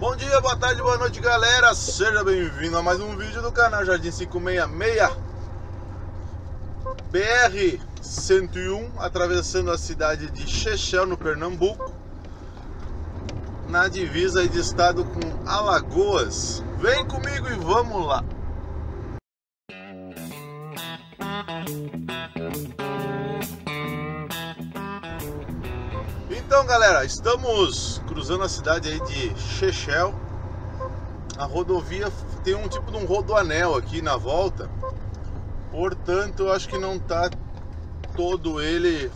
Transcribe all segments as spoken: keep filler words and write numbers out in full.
Bom dia, boa tarde, boa noite, galera. Seja bem-vindo a mais um vídeo do canal Jardim quinhentos e sessenta e seis, B R cento e um, atravessando a cidade de Xexéu, no Pernambuco, na divisa de estado com Alagoas. Vem comigo e vamos lá. Então, galera, estamos cruzando a cidade aí de Xexéu. A rodovia tem um tipo de um rodoanel aqui na volta, portanto eu acho que não tá todo ele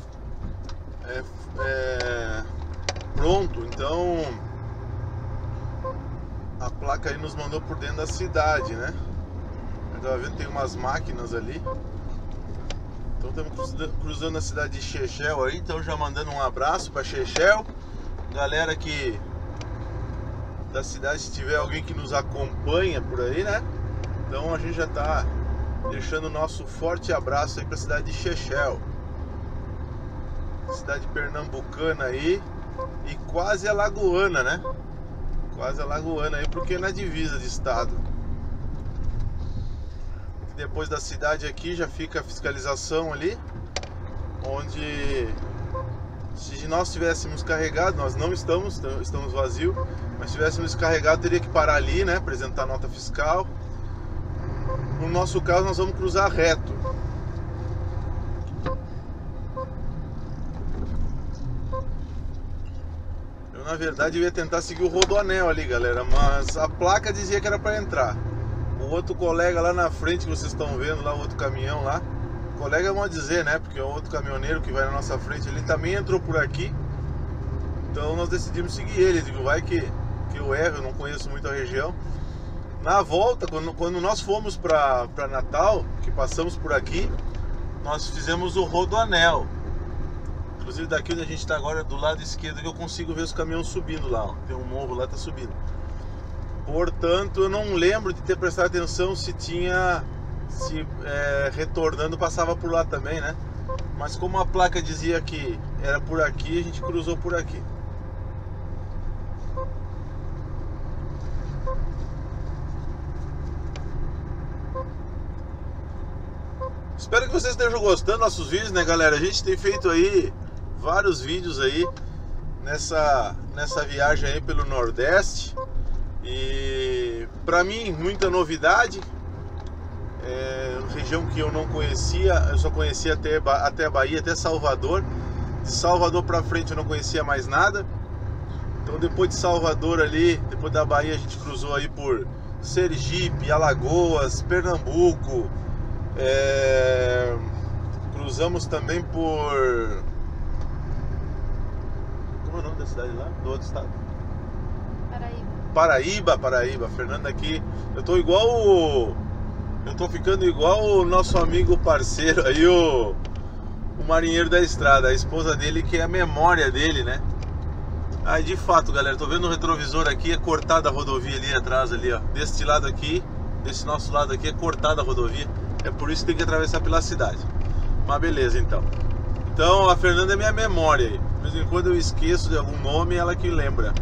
é, é, pronto. Então a placa aí nos mandou por dentro da cidade, né? Eu tava vendo, tem umas máquinas ali. Então estamos cruzando a cidade de Xexéu aí, então já mandando um abraço para Xexéu. Galera que da cidade, se tiver alguém que nos acompanha por aí, né? Então a gente já tá deixando o nosso forte abraço aí para a cidade de Xexéu. Cidade pernambucana aí e quase alagoana, né? Quase alagoana aí, porque é na divisa de estado. Depois da cidade aqui já fica a fiscalização ali, onde se nós tivéssemos carregado, nós não estamos, estamos vazios, mas se tivéssemos carregado teria que parar ali, né, apresentar nota fiscal. No nosso caso nós vamos cruzar reto. Eu na verdade ia tentar seguir o rodoanel ali, galera, mas a placa dizia que era para entrar. O outro colega lá na frente que vocês estão vendo lá, o outro caminhão lá, o colega vão dizer, né, porque o outro caminhoneiro que vai na nossa frente, ele também entrou por aqui, então nós decidimos seguir ele. Digo, vai que, que eu erro, eu não conheço muito a região. Na volta, quando, quando nós fomos para Natal, que passamos por aqui, nós fizemos o rodoanel. Inclusive daqui onde a gente está agora, do lado esquerdo, que eu consigo ver os caminhões subindo lá, ó. Tem um morro lá, tá subindo. Portanto, eu não lembro de ter prestado atenção se tinha, se é, retornando passava por lá também, né? Mas como a placa dizia que era por aqui, a gente cruzou por aqui. Espero que vocês estejam gostando dos nossos vídeos, né, galera? A gente tem feito aí vários vídeos aí nessa, nessa viagem aí pelo Nordeste. E pra mim, muita novidade, é, região que eu não conhecia, eu só conhecia até, até Bahia, até Salvador. De Salvador pra frente eu não conhecia mais nada. Então depois de Salvador ali, depois da Bahia a gente cruzou aí por Sergipe, Alagoas, Pernambuco, é, cruzamos também por... Como é o nome da cidade lá? Do outro estado? Paraíba. Paraíba, Paraíba, Fernanda aqui. Eu tô igual o... Eu tô ficando igual o nosso amigo parceiro aí, o... o marinheiro da estrada, a esposa dele, que é a memória dele, né? Aí de fato, galera, tô vendo o retrovisor aqui, é cortada a rodovia ali atrás, ali, ó. Deste lado aqui, desse nosso lado aqui, é cortada a rodovia. É por isso que tem que atravessar pela cidade. Mas beleza, então. Então, a Fernanda é minha memória aí. De vez em quando eu esqueço de algum nome, ela que lembra.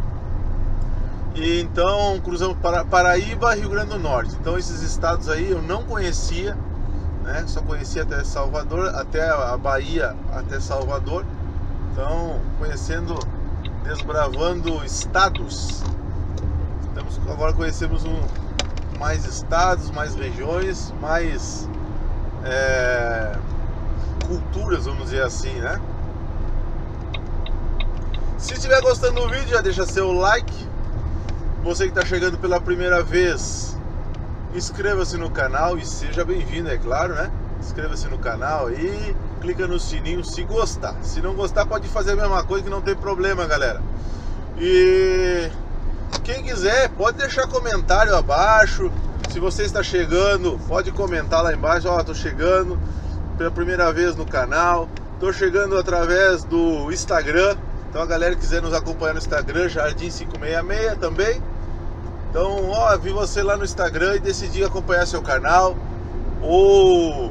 E então cruzamos para Paraíba, Rio Grande do Norte. Então esses estados aí eu não conhecia, né? Só conhecia até Salvador, até a Bahia, até Salvador. Então conhecendo, desbravando estados. Estamos, agora conhecemos um, mais estados, mais regiões, mais é, culturas, vamos dizer assim, né? Se estiver gostando do vídeo, já deixa seu like. Você que está chegando pela primeira vez, inscreva-se no canal e seja bem-vindo, é claro, né? Inscreva-se no canal e clica no sininho se gostar. Se não gostar, pode fazer a mesma coisa que não tem problema, galera. E quem quiser, pode deixar comentário abaixo. Se você está chegando, pode comentar lá embaixo. Ó, oh, tô chegando pela primeira vez no canal. Tô chegando através do Instagram. Então a galera que quiser nos acompanhar no Instagram, Jardim quinhentos e sessenta e seis também. Então, ó, vi você lá no Instagram e decidi acompanhar seu canal. Ou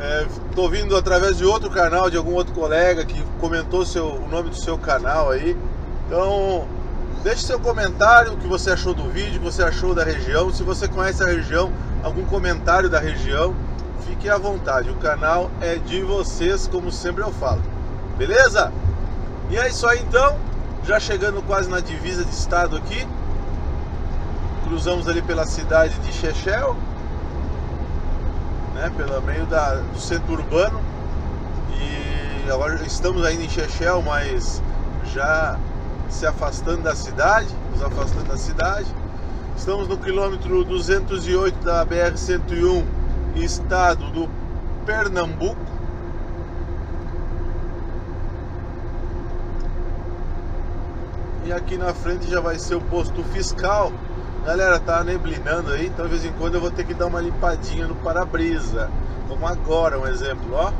é, tô vindo através de outro canal, de algum outro colega que comentou seu, o nome do seu canal aí. Então, Deixe seu comentário, o que você achou do vídeo, o que você achou da região. Se você conhece a região, algum comentário da região, fique à vontade. O canal é de vocês, como sempre eu falo. Beleza? E é isso aí então. Já chegando quase na divisa de estado aqui. Cruzamos ali pela cidade de Xexéu, né, pelo meio da, do centro urbano. E agora estamos ainda em Xexéu, mas já se afastando da cidade, nos afastando da cidade. Estamos no quilômetro duzentos e oito da B R cento e um, estado do Pernambuco. E aqui na frente já vai ser o posto fiscal. Galera, tá neblinando aí, então de vez em quando eu vou ter que dar uma limpadinha no para-brisa. Como agora, um exemplo, ó.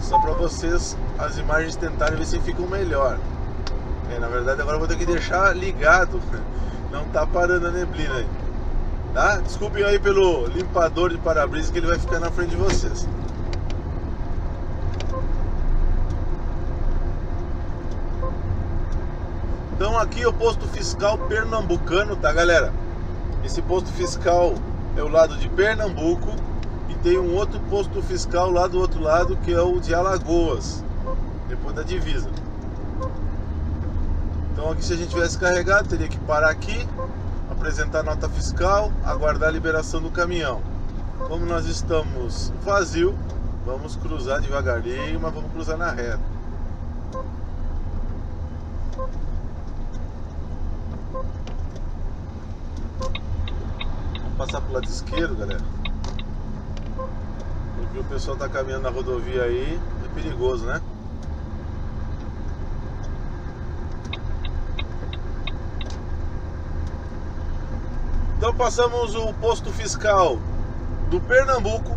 Só pra vocês as imagens tentarem ver se ficam melhor. É, na verdade agora eu vou ter que deixar ligado. Não tá parando a neblina aí, tá? Desculpem aí pelo limpador de para-brisa que ele vai ficar na frente de vocês. Então aqui é o posto fiscal pernambucano, tá, galera? Esse posto fiscal é o lado de Pernambuco e tem um outro posto fiscal lá do outro lado, que é o de Alagoas, depois da divisa. Então aqui, se a gente tivesse carregado, teria que parar aqui, apresentar nota fiscal, aguardar a liberação do caminhão. Como nós estamos vazio, vamos cruzar devagarinho, mas vamos cruzar na reta. Passar pro lado esquerdo, galera. Porque o pessoal tá caminhando na rodovia aí, é perigoso, né? Então passamos o posto fiscal do Pernambuco.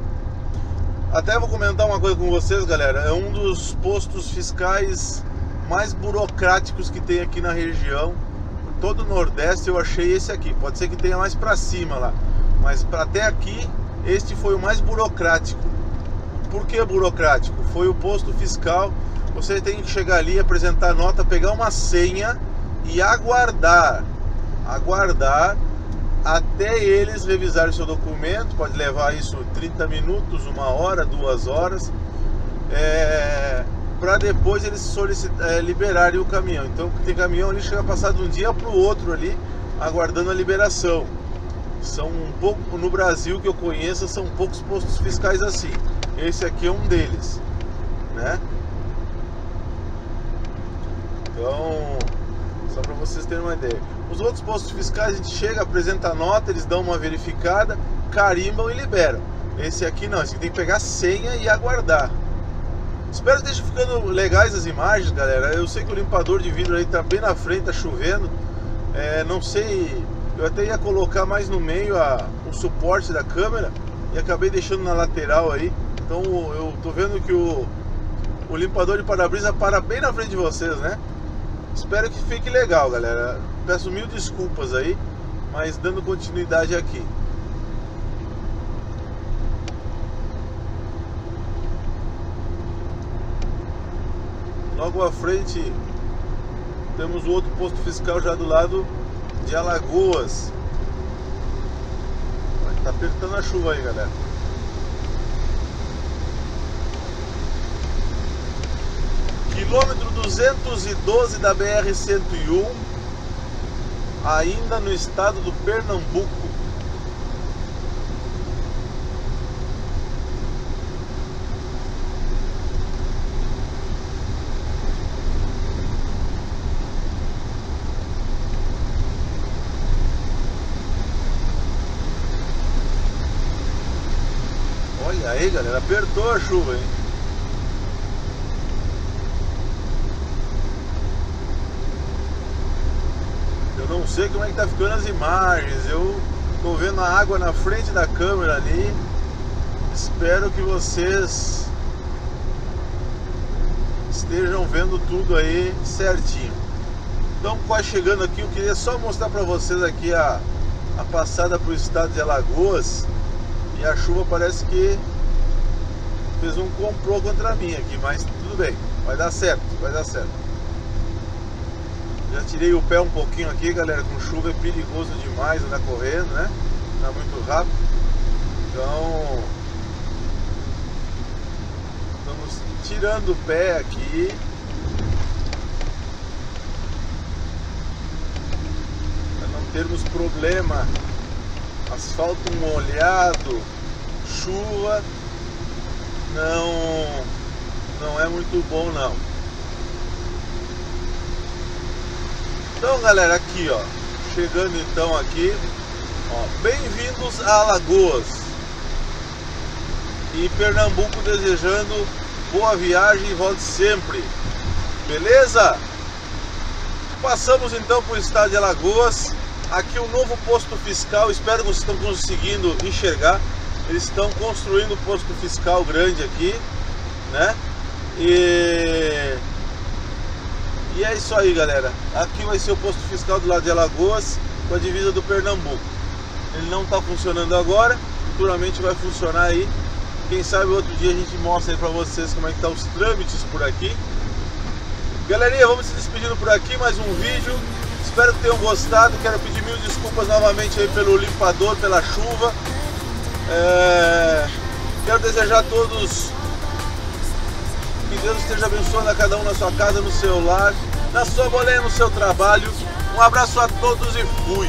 Até vou comentar uma coisa com vocês, galera. É um dos postos fiscais mais burocráticos que tem aqui na região. Todo o Nordeste eu achei esse aqui. Pode ser que tenha mais pra cima lá, mas pra até aqui, este foi o mais burocrático. Por que burocrático? Foi o posto fiscal. Você tem que chegar ali, apresentar nota, pegar uma senha e aguardar. Aguardar até eles revisarem o seu documento. Pode levar isso trinta minutos, uma hora, duas horas. É... para depois eles é, liberarem o caminhão. Então tem caminhão ali, chega passado de um dia para o outro ali, aguardando a liberação. São um pouco, no Brasil que eu conheço, são poucos postos fiscais assim. Esse aqui é um deles, né? Então, só para vocês terem uma ideia. Os outros postos fiscais a gente chega, apresenta a nota, eles dão uma verificada, carimbam e liberam. Esse aqui não, esse aqui tem que pegar senha e aguardar. Espero que esteja ficando legais as imagens, galera. Eu sei que o limpador de vidro aí tá bem na frente, tá chovendo. É, não sei, eu até ia colocar mais no meio a, o suporte da câmera e acabei deixando na lateral aí. Então eu tô vendo que o, o limpador de para-brisa para bem na frente de vocês, né? Espero que fique legal, galera. Peço mil desculpas aí, mas dando continuidade aqui. Logo à frente temos o outro posto fiscal já do lado de Alagoas. Tá apertando a chuva aí, galera. Quilômetro duzentos e doze da B R cento e um, ainda no estado do Pernambuco. Aí, galera, apertou a chuva, hein? Eu não sei como é que tá ficando as imagens. Eu tô vendo a água na frente da câmera ali. Espero que vocês estejam vendo tudo aí certinho. Então, quase chegando aqui, eu queria só mostrar para vocês aqui a, a passada pro estado de Alagoas. E a chuva parece que fez um complô contra mim aqui, mas tudo bem, vai dar certo, vai dar certo. Já tirei o pé um pouquinho aqui, galera. Com chuva é perigoso demais andar correndo, né? Tá muito rápido. Então, estamos tirando o pé aqui. Para não termos problema. Asfalto molhado, chuva, não, não é muito bom não. Então galera, aqui ó, chegando então aqui, ó, bem-vindos a Alagoas e Pernambuco, desejando boa viagem e volte sempre, beleza? Passamos então para o estado de Alagoas. Aqui o novo posto fiscal, espero que vocês estão conseguindo enxergar. Eles estão construindo um posto fiscal grande aqui, né? E... e é isso aí, galera. Aqui vai ser o posto fiscal do lado de Alagoas, com a divisa do Pernambuco. Ele não está funcionando agora, futuramente vai funcionar aí. Quem sabe outro dia a gente mostra aí para vocês como é que tá os trâmites por aqui. Galerinha, vamos se despedindo por aqui, mais um vídeo. Espero que tenham gostado. Quero pedir mil desculpas novamente aí pelo limpador, pela chuva. É... Quero desejar a todos que Deus esteja abençoando a cada um na sua casa, no seu lar, na sua boleia, no seu trabalho. Um abraço a todos e fui!